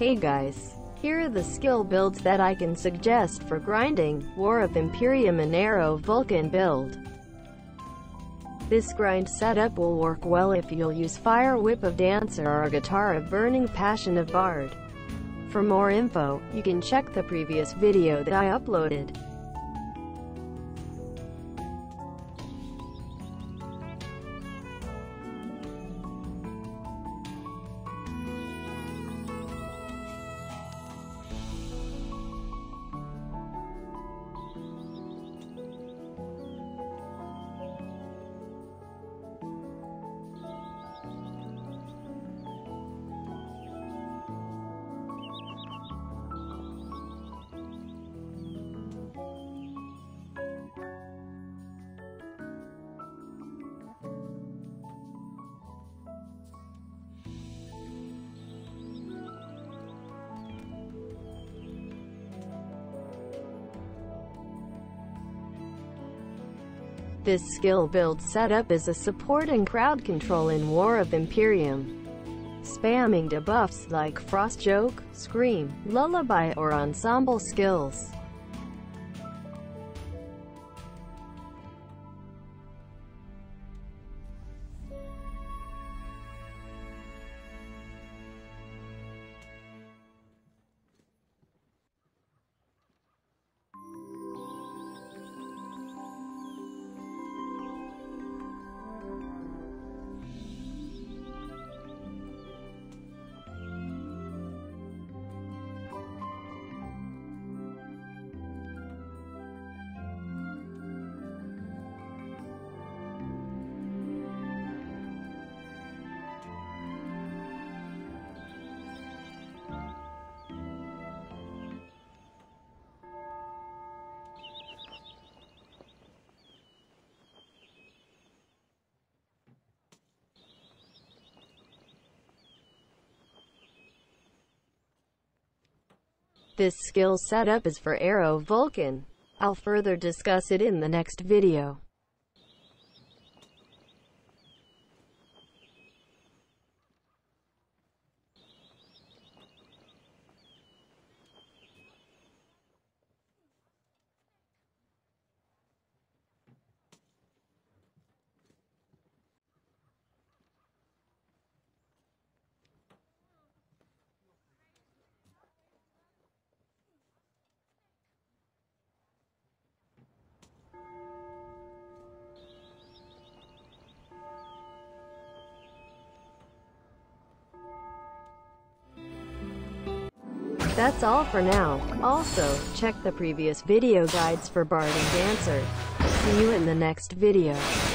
Hey guys, here are the skill builds that I can suggest for grinding. War of Imperium and Arrow Vulcan build. This grind setup will work well if you'll use Fire Whip of Dancer or Guitar of Burning Passion of BARD. For more info, you can check the previous video that I uploaded. This skill build setup is a support and crowd control in War of Imperium. Spamming debuffs like Frost Joke, Scream, Lullaby or Ensemble skills. This skill setup is for Arrow Vulcan. I'll further discuss it in the next video. That's all for now. Also, check the previous video guides for BARD and DANCER. See you in the next video.